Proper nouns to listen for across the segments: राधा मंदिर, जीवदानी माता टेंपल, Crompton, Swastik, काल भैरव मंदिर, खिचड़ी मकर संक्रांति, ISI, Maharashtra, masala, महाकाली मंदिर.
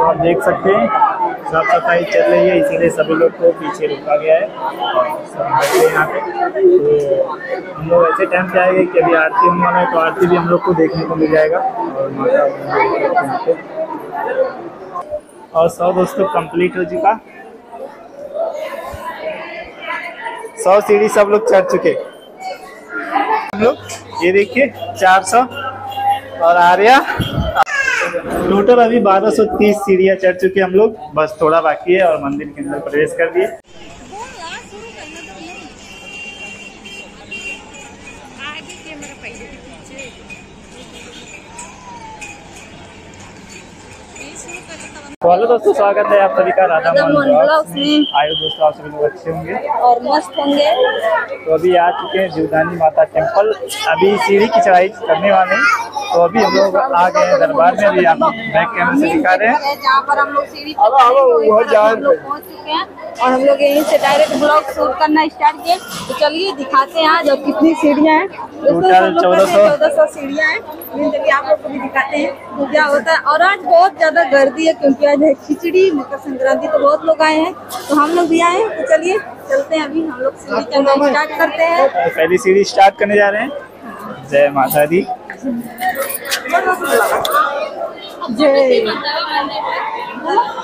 आप देख सकते हैं साफ सफाई चल रही है, इसीलिए सभी लोग को पीछे रोका गया है। यहाँ पे तो हम लोग ऐसे टाइम पे आएंगे कि अभी आरती होने वाला है, तो आरती भी हम लोग को देखने को मिल जाएगा। और सौ दोस्तों कंप्लीट हो चुका, 100 सीढ़ी सब लोग चढ़ चुके हम लोग। ये देखिए 400 और आर्या टोटल अभी 1230 सीढ़ियाँ चढ़ चुके हम लोग, बस थोड़ा बाकी है और मंदिर के अंदर प्रवेश कर दिए। हेलो दोस्तों, स्वागत है आप सभी का राधा मंदिर। आयो दोस्तों, आप सभी लोग अच्छे होंगे और मस्त होंगे। तो अभी आ चुके हैं जीवदानी माता टेंपल, अभी सीढ़ी की चढ़ाई करने वाले हैं। तो अभी हम लोग आ गए हैं दरबार में, अभी आप बैक कैमरे से दिखा रहे हैं जहाँ पर हम लोग सीढ़ी पहुँच चुके हैं और हम लोग यहीं से डायरेक्ट ब्लॉग शूट करना स्टार्ट किए। तो चलिए दिखाते हैं आज कितनी सीढ़ियाँ हैं। 1400 सीढ़ियाँ हैं, चलिए आप लोग को भी दिखाते हैं तो क्या होता है। और आज बहुत ज़्यादा गर्दी है क्योंकि आज है खिचड़ी मकर संक्रांति, तो बहुत लोग आए हैं, तो हम लोग भी आए हैं। तो चलिए चलते हैं, अभी हम लोग सीढ़ी चढ़ना स्टार्ट करते हैं। पहली सीढ़ी स्टार्ट करने जा रहे हैं। जय माता दी,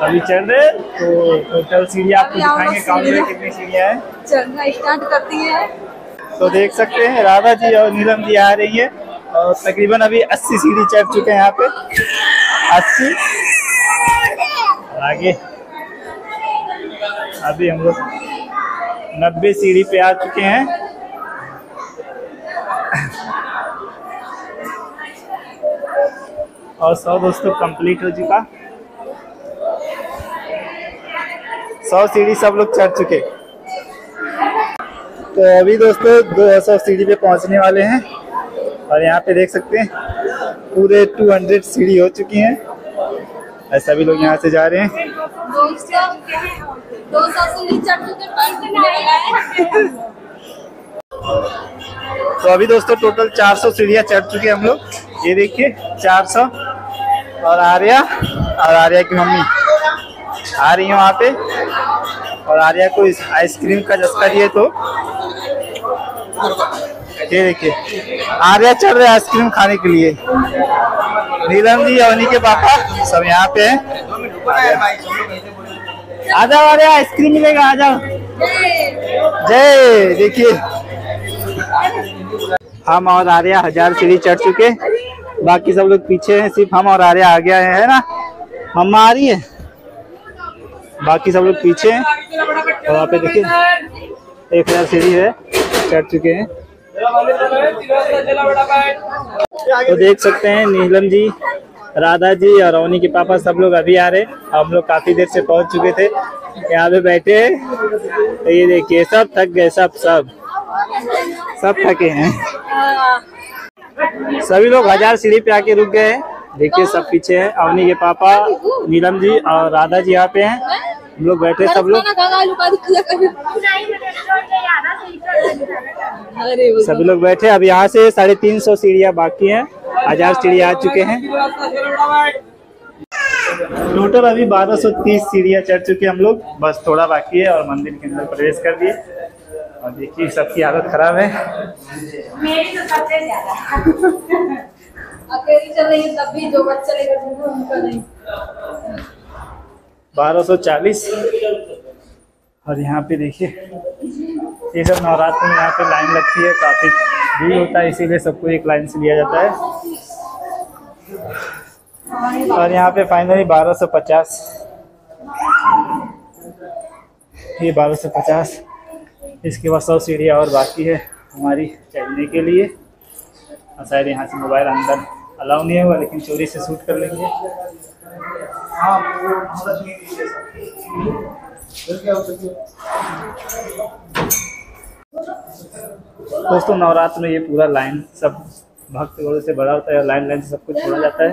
अभी चल रहे। तो टोटल सीढ़ियाँ आपको दिखाएंगे काउंट में कितनी सीढ़ियाँ हैं। चलना स्टार्ट करती है तो देख सकते हैं राधा जी और नीलम जी आ रही है और तकरीबन अभी 80 सीढ़ी चढ़ चुके हैं यहाँ पे 80। आगे अभी हम लोग 90 सीढ़ी पे आ चुके हैं। और 100 दोस्तों कंप्लीट हो चुका, 100 सीढ़ी सब लोग चढ़ चुके। तो अभी दोस्तों 200 सीढ़ी पे पहुंचने वाले हैं और यहाँ पे देख सकते हैं पूरे 200 सीढ़ी हो चुकी हैं। ऐसा भी लोग यहाँ से जा रहे हैं। 200 सीढ़ी चढ़ चुके। तो अभी दोस्तों टोटल 400 सीढ़ियाँ चढ़ चुके हम लोग। ये देखिए 400 और आर्या की मम्मी आ रही है वहाँ पे और आर्या को इस आइसक्रीम का झस्का दिए। तो ये देखिए आर्या चढ़ रहे आइसक्रीम खाने के लिए। नीलम जी और उनके पापा सब यहाँ पे हैं। आ जाओ आर्या, आइसक्रीम मिलेगा, आ जाओ। जय, देखिए हम और आर्या 1000 सीढ़ी चढ़ चुके, बाकी सब लोग पीछे हैं, सिर्फ हम और आर्या आ गया है ना। हम आ रही है, बाकी सब लोग पीछे हैं। और वहाँ पे देखिए 1000 सीढ़ी है चढ़ चुके हैं। तो देख सकते हैं नीलम जी, राधा जी और रोनी के पापा सब लोग अभी आ रहे। हम लोग काफी देर से पहुंच चुके थे, यहाँ पे बैठे। तो ये देखिए सब थक गए, सब थके हैं। सभी लोग 1000 सीढ़ी पे आके रुक गए हैं। देखिए सब पीछे है, अवनी के पापा, नीलम जी और राधा जी यहाँ पे हैं। हम लोग बैठे सब लोग, सभी लोग बैठे। अब यहाँ से 350 सीढ़ियाँ बाकी हैं, 1000 सीढ़ी आ चुके हैं। टोटल अभी 1230 सीढ़ियाँ चढ़ चुके हम लोग, बस थोड़ा बाकी है और मंदिर के अंदर प्रवेश कर दिए। और देखिए सबकी हालत खराब है। मेरी तो सबसे ज्यादा अकेली चल रही है, तब भी जो बच्चा लेकर 1240। और यहाँ पे देखिए ये सब नवरात्र में यहाँ पे लाइन लगती है, काफी भीड़ होता है, इसीलिए सबको एक लाइन से लिया जाता है। और यहाँ पे फाइनली 1250, ये 1250, इसके बाद 100 सीढ़ियाँ और बाकी है हमारी चढ़ने के लिए। और शायद यहाँ से मोबाइल अंदर अलाउ नहीं होगा, लेकिन चोरी से शूट कर लेंगे। दोस्तों नवरात्र में ये पूरा लाइन सब भक्तगणों से बड़ा होता है, लाइन से सब कुछ छोड़ा जाता है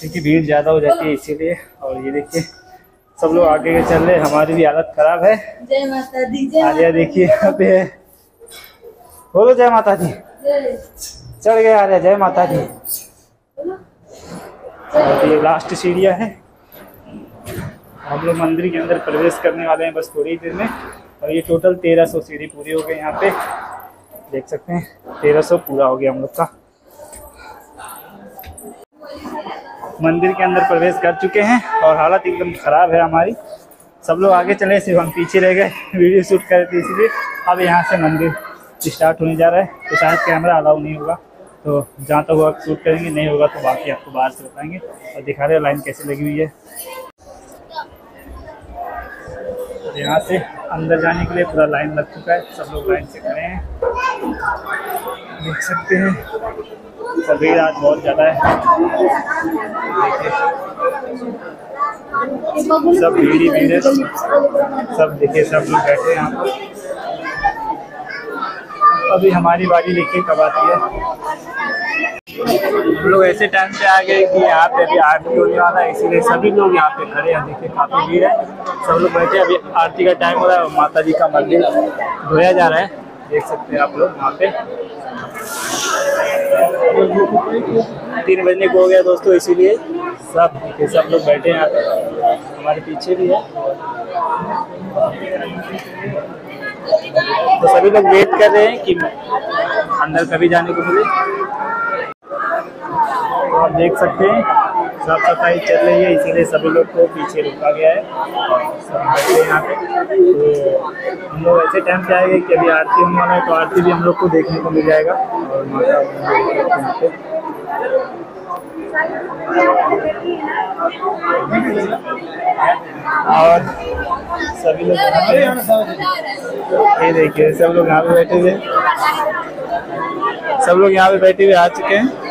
क्योंकि भीड़ ज़्यादा हो जाती है, इसीलिए। और ये देखिए सब लोग आगे के चल रहे, हमारी भी हालत खराब है। जय माता दी, आलिया देखिए यहाँ पे है, बोलो जय माता दी। चढ़ गए आलिया, जय माता दी। और ये लास्ट सीढ़ियाँ है। हम लोग मंदिर के अंदर प्रवेश करने वाले हैं बस थोड़ी देर में। और ये टोटल 1300 सीढ़ी पूरी हो गई, यहाँ पे देख सकते हैं 1300 पूरा हो गया हम लोग का। मंदिर के अंदर प्रवेश कर चुके हैं और हालत एकदम खराब है हमारी। सब लोग आगे चले, सिर्फ हम पीछे रह गए, वीडियो शूट कर रहे थे इसीलिए। अब यहाँ से मंदिर स्टार्ट होने जा रहा है तो शायद कैमरा अलाउ नहीं होगा, तो जहाँ तक होगा शूट करेंगे, नहीं होगा तो बाकी आपको बाहर से बताएंगे। और दिखा रहे लाइन कैसे लगी हुई है। यहाँ से अंदर जाने के लिए पूरा लाइन लग चुका है, सब लोग लाइन से खड़े हैं, देख सकते हैं। सभी आज बहुत ज़्यादा है, सब भीड़ ही भीड़ है, सब देखिए सब लोग बैठे हैं यहाँ पर। अभी हमारी बारी देखिए कब आती है। हम लोग ऐसे टाइम पे आ गए कि यहाँ पे अभी आरती होने वाला है, इसीलिए सभी लोग यहाँ पे खड़े हैं। देखिए काफ़ी भीड़ है, सब लोग बैठे। अभी आरती का टाइम हो रहा है और माता जी का मंदिर धोया जा रहा है, देख सकते हैं आप लोग यहाँ पे। 3 बजने को हो गया दोस्तों, इसीलिए सब लोग बैठे हैं यहाँ पे। हमारे पीछे भी है तो सभी लोग वेट कर रहे हैं कि अंदर कभी जाने को मिले। तो आप देख सकते हैं साफ सफाई चल रही है, इसीलिए सभी लोग को पीछे रोका गया है। सब बैठे हैं यहाँ पे। तो हम लोग ऐसे टाइम पे आएंगे कि अभी आरती होने वाला है, तो आरती भी हम लोग को देखने को मिल जाएगा। और सभी लोग ये देखिए सब लोग यहाँ पे बैठे हुए, आ चुके हैं।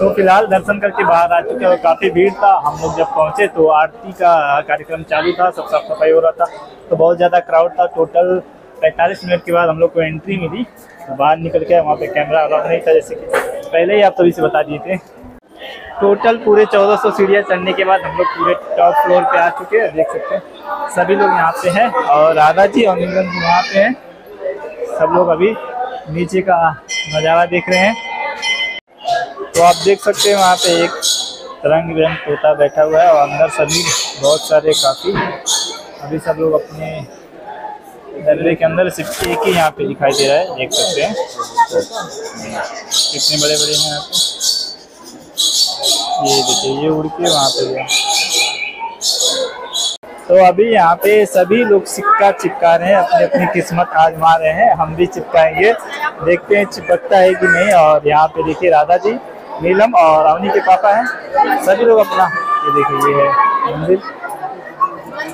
तो फिलहाल दर्शन करके बाहर आ चुके हैं और काफ़ी भीड़ था। हम लोग जब पहुँचे तो आरती का कार्यक्रम चालू था, सब साफ सफाई हो रहा था, तो बहुत ज़्यादा क्राउड था। टोटल 45 मिनट के बाद हम लोग को एंट्री मिली। तो बाहर निकल के वहाँ पे कैमरा अलाउ नहीं था, जैसे कि पहले ही आप सभी से बता दिए थे। टोटल पूरे 1400 सीढ़ियाँ चढ़ने के बाद हम लोग पूरे टॉप फ्लोर पे आ चुके हैं, देख सकते हैं सभी लोग यहाँ पे हैं। और राधा जी और निगम जी वहाँ पे हैं। सब लोग अभी नीचे का नज़ारा देख रहे हैं। तो आप देख सकते हैं वहाँ पे एक रंग बिरंग तोता बैठा हुआ है और अंदर सभी बहुत सारे काफ़ी अभी सब लोग अपने दर्रे के अंदर। सिर्फ एक ही यहाँ पे दिखाई दे रहा है, देख सकते हैं कितने बड़े बड़े हैं यहाँ पे। ये देखिए ये उड़ के वहाँ पे गया। तो अभी यहाँ पे सभी लोग सिक्का चिपका रहे हैं, अपनी अपनी किस्मत आजमा रहे हैं। हम भी चिपकाएंगे, देखते हैं चिपकता है कि नहीं। और यहाँ पे देखिए राधा जी, नीलम और अवनी के पापा हैं। सभी लोग अपना ये देखिए ये है मंदिर,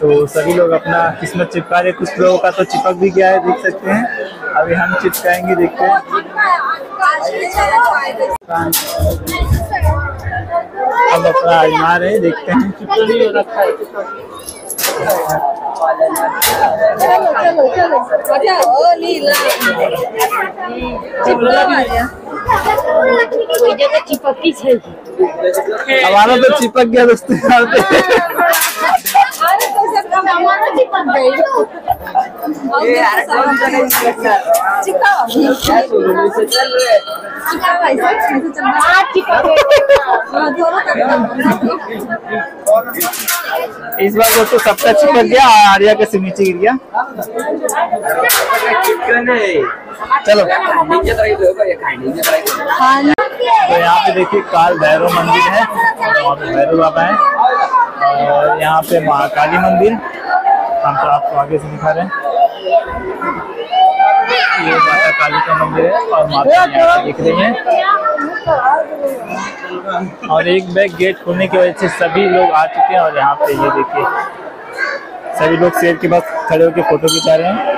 तो सभी लोग अपना किस्मत चिपका रहे। कुछ लोगों का तो चिपक भी गया है, देख सकते हैं। अभी हम चिपकाएंगे, देखते हैं। अब अपना आजमा रहे हैं, देखते हैं। हमारा तो चिपक गया दोस्तों। इस बार दोस्तों सबका चिपक गया, आर्या का से नीचे गिर गया। चलो तो यहाँ पे देखिए काल भैरव मंदिर है, और भैरव बाबा है। और यहाँ पे महाकाली मंदिर हम तो आपको आगे से दिखा रहे हैं। ये माता काली का मंदिर है और माता यहाँ दिख रही है। और एक बैक गेट खोलने की वजह से सभी लोग आ चुके हैं। और यहाँ पे ये देखिए सभी लोग शेर के पास खड़े होकर फोटो खिंचा रहे हैं।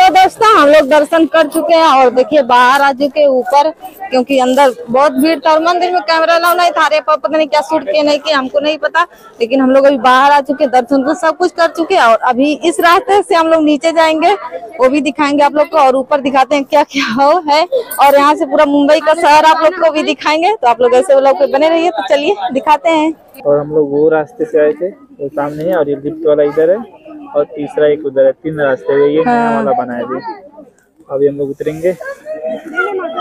तो दोस्तों हम लोग दर्शन कर चुके हैं और देखिए बाहर आ चुके ऊपर, क्योंकि अंदर बहुत भीड़ था और मंदिर में कैमरा अलाउ नहीं था। अरे पता नहीं क्या शूट किए नहीं किए, हमको नहीं पता। लेकिन हम लोग अभी बाहर आ चुके, दर्शन को सब कुछ कर चुके हैं। और अभी इस रास्ते से हम लोग नीचे जाएंगे, वो भी दिखाएंगे आप लोग को। और ऊपर दिखाते हैं क्या क्या हो है, और यहाँ से पूरा मुंबई का शहर आप लोग को भी दिखाएंगे। तो आप लोग ऐसे वो लोग बने रहिए। तो चलिए दिखाते हैं। और हम लोग वो रास्ते से आए थे, वो सामने है, और ये लिफ्ट वाला इधर है, और तीसरा एक उधर है। 3 रास्ते है, ये नया वाला बनाया। अभी हम लोग उतरेंगे।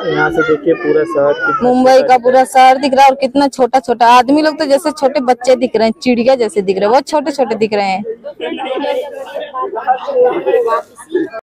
यहाँ से देखिए पूरा शहर, मुंबई का पूरा शहर दिख रहा है और कितना छोटा छोटा आदमी लोग तो जैसे छोटे बच्चे दिख रहे हैं, चिड़िया जैसे दिख रहे हैं, बहुत छोटे छोटे दिख रहे हैं।